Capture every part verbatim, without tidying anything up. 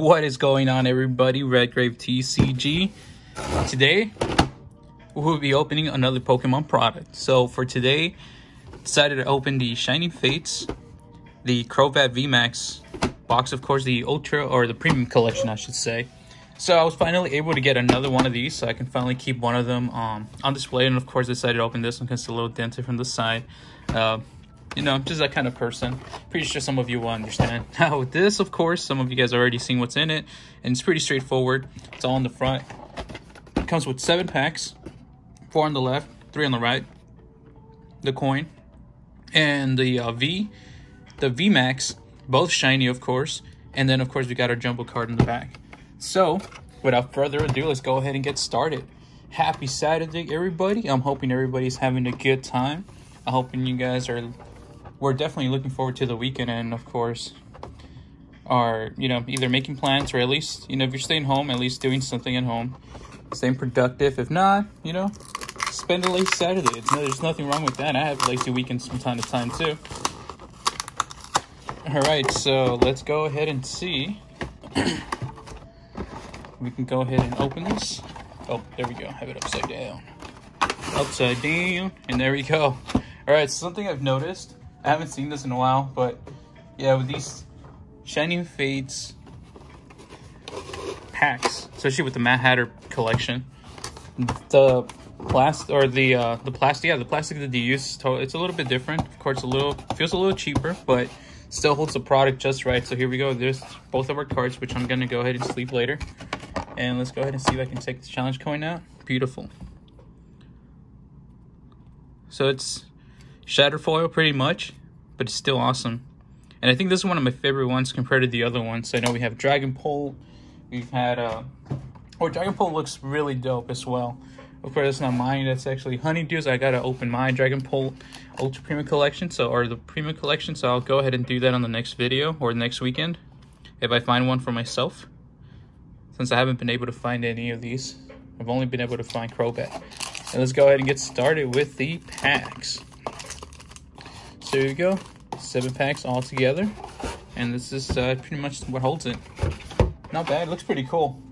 What is going on, everybody? Redgrave T C G. Today we will be opening another Pokemon product. So for today, decided to open the Shining Fates, the Crobat V Max box, of course the Ultra or the Premium Collection, I should say. So I was finally able to get another one of these, so I can finally keep one of them um, on display. And of course, decided to open this one because it's a little dented from the side. Uh, You know, I'm just that kind of person. Pretty sure some of you will understand. Now with this, of course, some of you guys already seen what's in it, and it's pretty straightforward. It's all on the front. It comes with seven packs, four on the left, three on the right, the coin, and the uh, V, the V Max, both shiny, of course. And then, of course, we got our jumbo card in the back. So without further ado, let's go ahead and get started. Happy Saturday, everybody. I'm hoping everybody's having a good time. I'm hoping you guys are... We're definitely looking forward to the weekend, and of course are, you know, either making plans, or at least, you know, if you're staying home, at least doing something at home, staying productive. If not, you know, spend a late Saturday. It's no, there's nothing wrong with that. I have lazy weekends from time to time too. All right, so let's go ahead and see. We can go ahead and open this. Oh, there we go. Have it upside down. Upside down, and there we go. All right, so something I've noticed. I haven't seen this in a while, but yeah, with these Shining Fates packs, especially with the Mad Hatter collection, the plastic or the uh, the plastic, yeah, the plastic that they use, it's a little bit different. Of course, a little feels a little cheaper, but still holds the product just right. So here we go. There's both of our cards, which I'm gonna go ahead and sleep later, and let's go ahead and see if I can take the challenge coin out. Beautiful. So it's Shatter foil pretty much, but it's still awesome. And I think this is one of my favorite ones compared to the other ones. I know we have Dragon Pole, we've had uh oh, Dragon Pole looks really dope as well. Of course, that's not mine, that's actually Honeydew's. I gotta open my Dragon Pole Ultra Premium Collection, so or the Premium Collection, so I'll go ahead and do that on the next video or next weekend if I find one for myself, since I haven't been able to find any of these. I've only been able to find Crobat. And let's go ahead and get started with the packs. So here we go, seven packs all together, and this is uh, pretty much what holds it. Not bad, it looks pretty cool.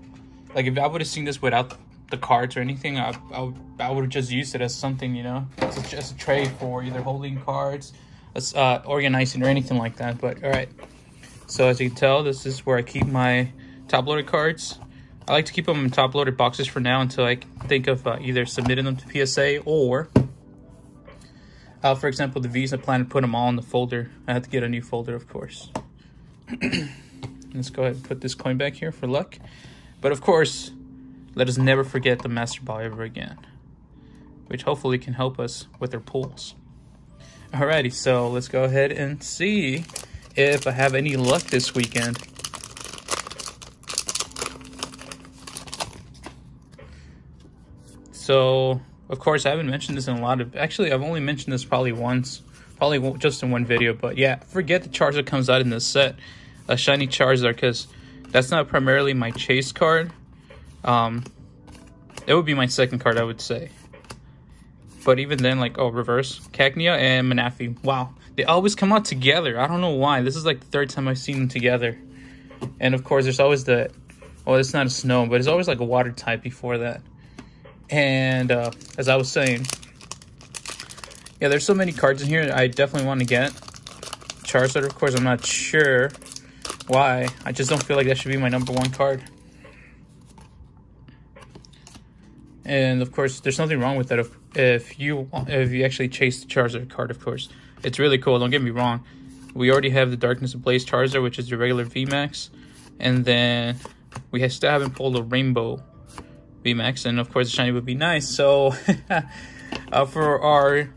Like if I would have seen this without the cards or anything, I, I, I would have just used it as something, you know, it's just a tray for either holding cards, uh, organizing, or anything like that. But all right, so as you can tell, this is where I keep my top-loaded cards. I like to keep them in top-loaded boxes for now until I think of uh, either submitting them to P S A or... Uh, for example, the V's, I plan to put them all in the folder. I have to get a new folder, of course. Let's go ahead and put this coin back here for luck. But of course, let us never forget the Master Ball ever again, which hopefully can help us with our pulls. Alrighty, so let's go ahead and see if I have any luck this weekend. So... Of course, I haven't mentioned this in a lot of... Actually, I've only mentioned this probably once. Probably just in one video. But yeah, forget the Charizard comes out in this set. A shiny Charizard, because that's not primarily my chase card. Um, it would be my second card, I would say. But even then, like, oh, reverse. Cacnea and Manafi. Wow. They always come out together. I don't know why. This is like the third time I've seen them together. And of course, there's always the... Oh, it's not a snow, but it's always like a water type before that. And uh, as I was saying, yeah, there's so many cards in here I definitely want to get. Charizard, of course, I'm not sure why. I just don't feel like that should be my number one card. And of course, there's nothing wrong with that if, if you if you actually chase the Charizard card, of course. It's really cool, don't get me wrong. We already have the Darkness Blaze Charizard, which is the regular V MAX. And then we still haven't pulled a Rainbow V MAX, and of course the shiny would be nice. So uh, for our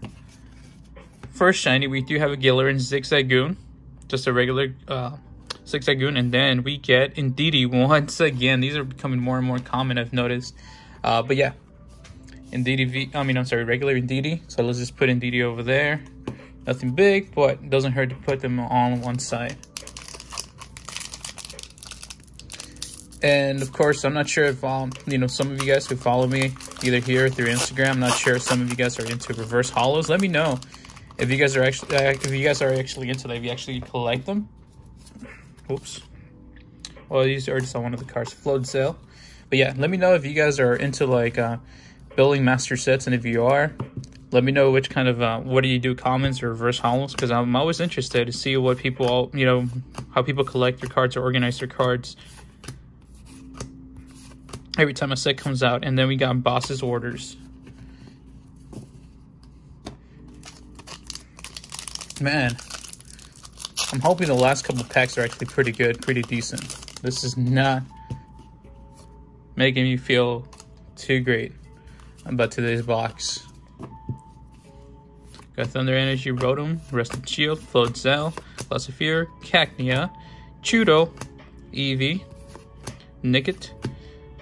first shiny, we do have a Gyarados, Zigzagoon, just a regular uh, Zigzagoon, and then we get Indeedee once again. These are becoming more and more common, I've noticed. Uh, but yeah, Indeedee V. I mean, I'm sorry, regular Indeedee. So let's just put Indeedee over there. Nothing big, but doesn't hurt to put them on one side. And of course, I'm not sure if um, you know, some of you guys who follow me either here or through Instagram. I'm not sure if some of you guys are into reverse holos. Let me know if you guys are actually uh, if you guys are actually into that. If you actually collect them. Oops. Well, these are just on one of the cards. Floatzel. But yeah, let me know if you guys are into like uh, building master sets, and if you are, let me know which kind of uh, what do you do, commons or reverse hollows, because I'm always interested to see what people all, you know, how people collect their cards or organize their cards. Every time a set comes out. And then we got Boss's Orders. Man, I'm hoping the last couple packs are actually pretty good, pretty decent. This is not making me feel too great about today's box. Got Thunder Energy, Rotom, Rusted Shield, Floatzel, Blastoise, Cacnea, Chudo, Eevee, Nickit.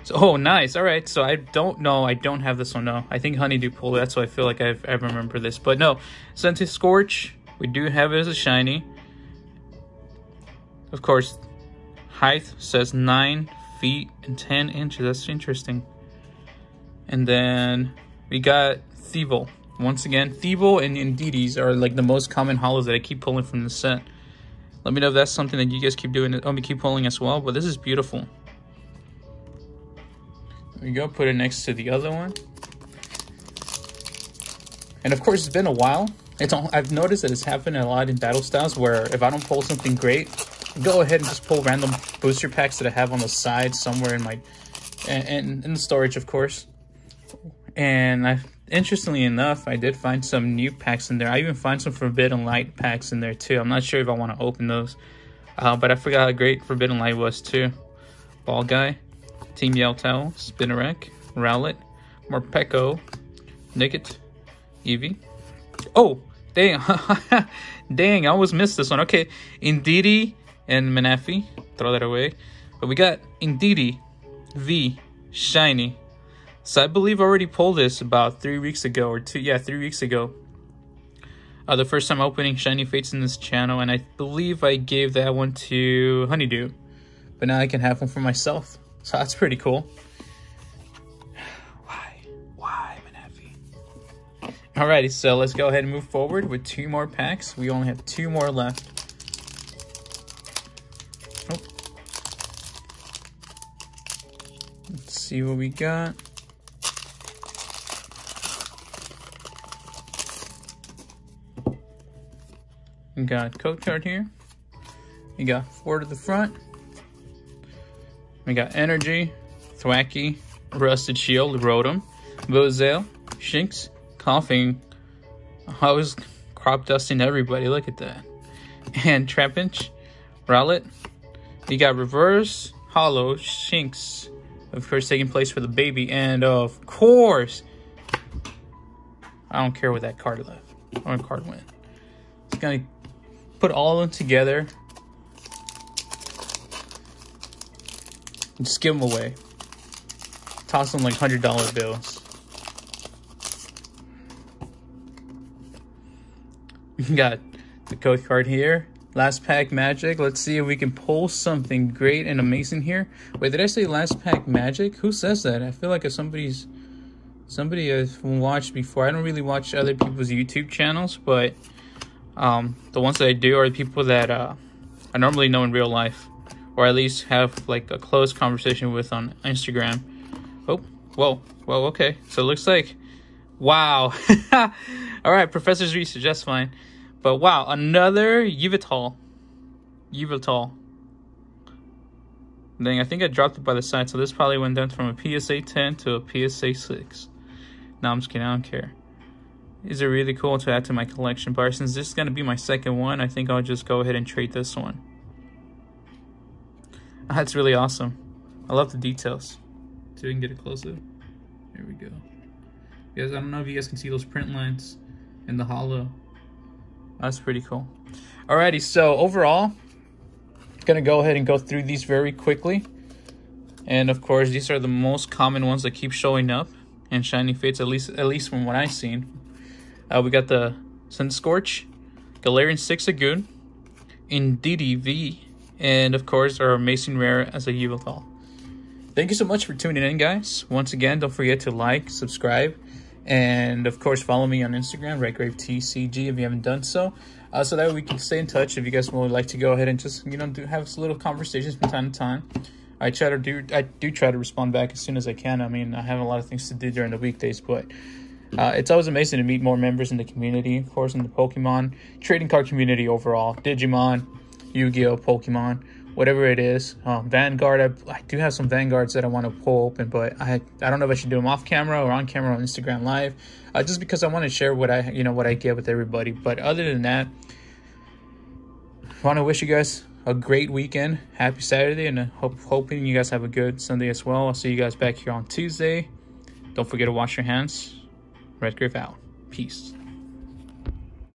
So, oh, nice. All right. So I don't know. I don't have this one. No, I think Honeydew pulled. That's why I feel like I've, I remember this. But no, Sentis Scorch. We do have it as a shiny. Of course, height says nine feet and ten inches. That's interesting. And then we got Thievul. Once again, Thievul and Indeedees are like the most common holos that I keep pulling from the set. Let me know if that's something that you guys keep doing. Oh, we keep pulling as well. But this is beautiful. There we go. Put it next to the other one. And of course, it's been a while. It's all, I've noticed that it's happened a lot in Battle Styles, where if I don't pull something great, go ahead and just pull random booster packs that I have on the side somewhere in my and in the storage, of course. And I, interestingly enough, I did find some new packs in there. I even find some Forbidden Light packs in there too. I'm not sure if I want to open those, uh, but I forgot how great Forbidden Light was too. Ball Guy, Team Yeltal, Spinnerack, Rowlet, Morpeko, Nickit, Eevee. Oh, dang. Dang, I almost missed this one. Okay, Indeedee and Manafi. Throw that away. But we got Indeedee V shiny. So I believe I already pulled this about three weeks ago or two. Yeah, three weeks ago. Uh, the first time opening Shining Fates in this channel. And I believe I gave that one to Honeydew. But now I can have one for myself. So that's pretty cool. Why? Why, Manafi? Alrighty, so let's go ahead and move forward with two more packs. We only have two more left. Oh. Let's see what we got. We got code card here. We got four to the front. We got Energy, Thwackey, Rusted Shield, Rotom, Bozale, Shinx, Coughing. I was crop dusting everybody, look at that. And Trapinch, Rowlet. We got Reverse Hollow, Shinx. Of course, taking place for the baby. And of course, I don't care what that card left or card went. It's gonna put all of them together. Just give them away. Toss them like one hundred dollar bills. We got the code card here. Last pack magic. Let's see if we can pull something great and amazing here. Wait, did I say last pack magic? Who says that? I feel like if somebody's... Somebody I've watched before. I don't really watch other people's YouTube channels, but... Um, the ones that I do are the people that uh, I normally know in real life. Or at least have like a close conversation with on Instagram. Oh, whoa, whoa, okay. So it looks like, wow. All right, Professor's Research, that's fine. But wow, another Yveltal. Yveltal. Dang, I think I dropped it by the side. So this probably went down from a P S A ten to a P S A six. No, I'm just kidding, I don't care. These are really cool to add to my collection. But since this is going to be my second one, I think I'll just go ahead and trade this one. That's really awesome. I love the details. So we can get a close-up. Here we go. You guys, I don't know if you guys can see those print lines in the hollow. That's pretty cool. Alrighty, so overall, I'm gonna go ahead and go through these very quickly. And of course, these are the most common ones that keep showing up in Shining Fates, at least at least from what I've seen. Uh, we got the Sentis Scorch, Galarian Zigzagoon, Indeedee V. And of course, our amazing rare as a Yveltal. Thank you so much for tuning in, guys. Once again, don't forget to like, subscribe, And of course, follow me on Instagram, Redgrave T C G, if you haven't done so. Uh, so that we can stay in touch. If you guys would like to go ahead and just, you know, do have some little conversations from time to time. I try to do, I do try to respond back as soon as I can. I mean, I have a lot of things to do during the weekdays, but uh, it's always amazing to meet more members in the community, of course, in the Pokemon trading card community overall. Digimon, Yu-Gi-Oh, Pokemon, whatever it is. Um, Vanguard, I, I do have some Vanguards that I want to pull open, but I I don't know if I should do them off camera or on camera on Instagram Live, uh, just because I want to share what I, you know, what I get with everybody. But other than that, I want to wish you guys a great weekend. Happy Saturday, and hope, hoping you guys have a good Sunday as well. I'll see you guys back here on Tuesday. Don't forget to wash your hands. Redgrave out. Peace.